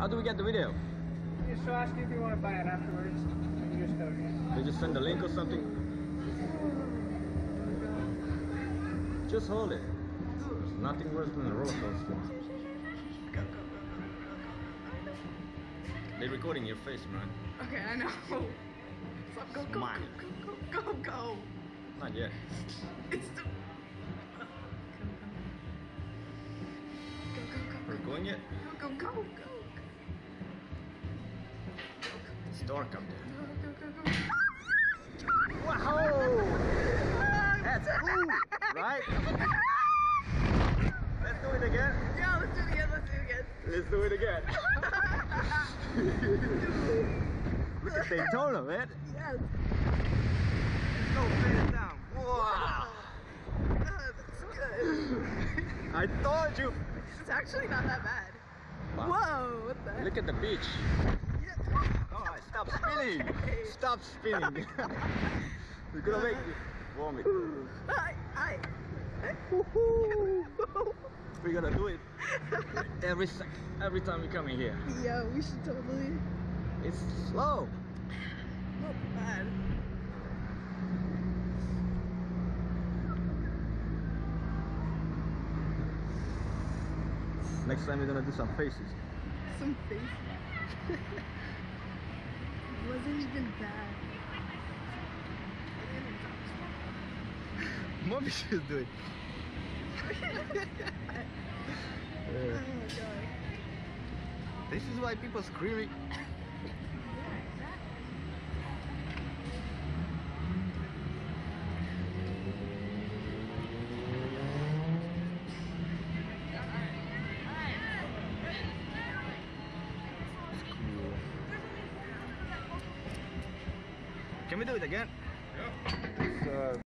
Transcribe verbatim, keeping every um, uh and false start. How do we get the video? You just ask if you want to buy it afterwards. You just go again. They just send a link or something? Just hold it. There's nothing worse than a roller coaster. Go, go, go. They're recording your face, man. Okay, I know. So go, go, go, go, go, go. Not yet. It's the... Go, go, go. We're going yet? Go, go, go, go. It's dark up there. Go, go, go, go. Wow! That's cool, right? Let's do it again. Yeah, let's do it again, let's do it again. Let's do it again. Look at Daytona, man. Yes. Let's go fast down. Wow. That's good. I told you. It's actually not that bad. Wow. Whoa. What the heck? Look at the beach. Yeah. Oh, stop spinning. Okay. Stop spinning. We're gonna make you vomit. I, I. We're gonna do it every sec every time we come in here. Yeah, we should totally. It's slow. Not bad. Next time we're gonna do some faces. Some faces. It wasn't even bad. Mommy should do it. Yeah. Oh, this is why people screaming. Yeah, exactly. It's cool. Can we do it again? Yeah.